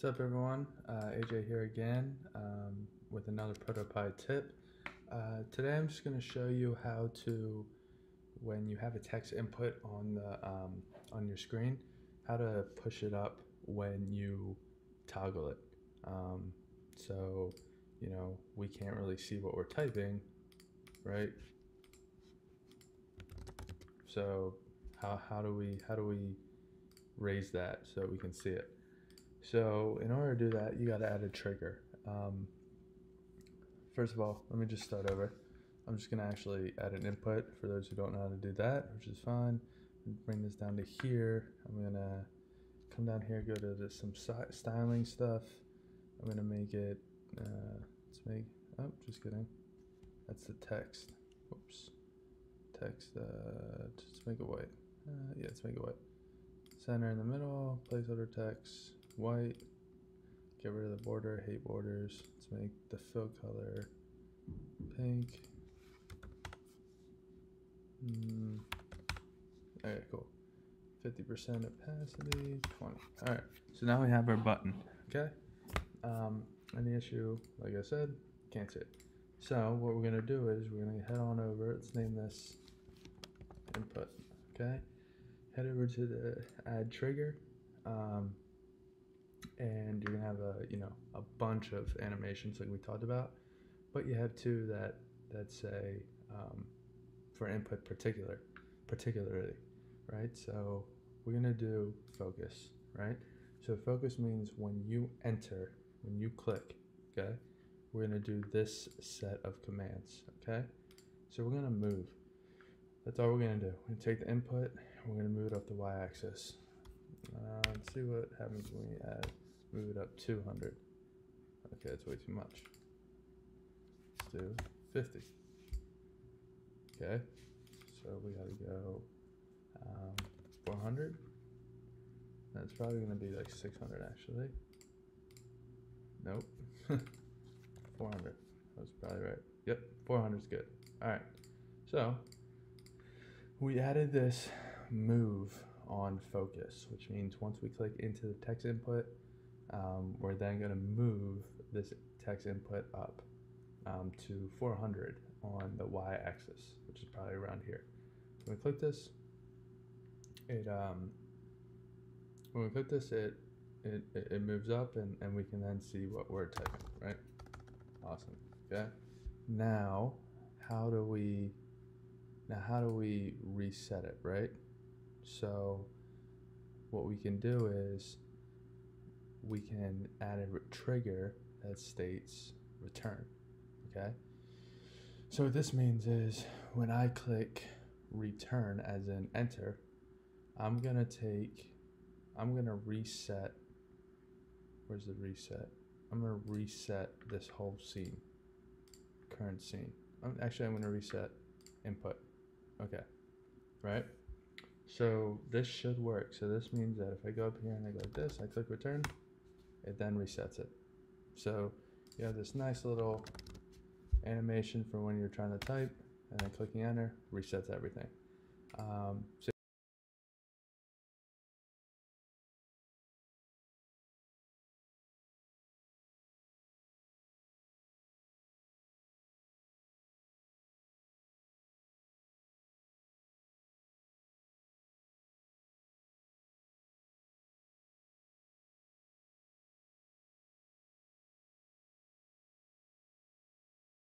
What's up, everyone? AJ here again with another Protopie tip. Today I'm just going to show you how to, when you have a text input on the on your screen, how to push it up when you toggle it. So you know, we can't really see what we're typing, right? So how do we raise that so we can see it? So in order to do that, you got to add a trigger. First of all, let me just start over. I'm just going to actually add an input for those who don't know how to do that, which is fine. Bring this down to here. I'm going to come down here, go to some styling stuff. I'm going to make it, oh, just kidding. That's the text. Whoops. Text, just make it white. Yeah, let's make it white. Center in the middle, placeholder text, white. Get rid of the border, hate borders. Let's make the fill color pink. All right, cool. 50% opacity, 20. All right, so now we have our button, okay? And the issue, like I said, can't see it. So what we're gonna do is we're gonna head on over, let's name this input, okay? Head over to the add trigger. And you're gonna have a bunch of animations like we talked about, but you have two that say for input particularly, right? So we're gonna do focus, right? So focus means when you enter, when you click, okay, we're gonna do this set of commands, okay? So we're gonna move. That's all we're gonna do. We're gonna take the input. We're gonna move it up the y-axis. Let's see what happens when we add. Move it up 200. Okay, that's way too much. Let's do 50. Okay, so we gotta go 400. That's probably gonna be like 600 actually. Nope. 400. That was probably right. Yep, 400 is good. All right. So we added this move on focus, which means once we click into the text input, we're then going to move this text input up to 400 on the y-axis, which is probably around here. When we click this, it moves up, and we can then see what we're typing, right? Awesome. Okay. Now, how do we reset it, right? So what we can do is we can add a trigger that states return, okay? So what this means is when I click return, as in enter, I'm gonna reset. Where's the reset? I'm gonna reset this whole scene, current scene. I'm gonna reset input, okay, right? So this should work. So this means that if I go up here and I go like this, I click return, it then resets it. So you have this nice little animation for when you're trying to type, and then clicking enter resets everything. So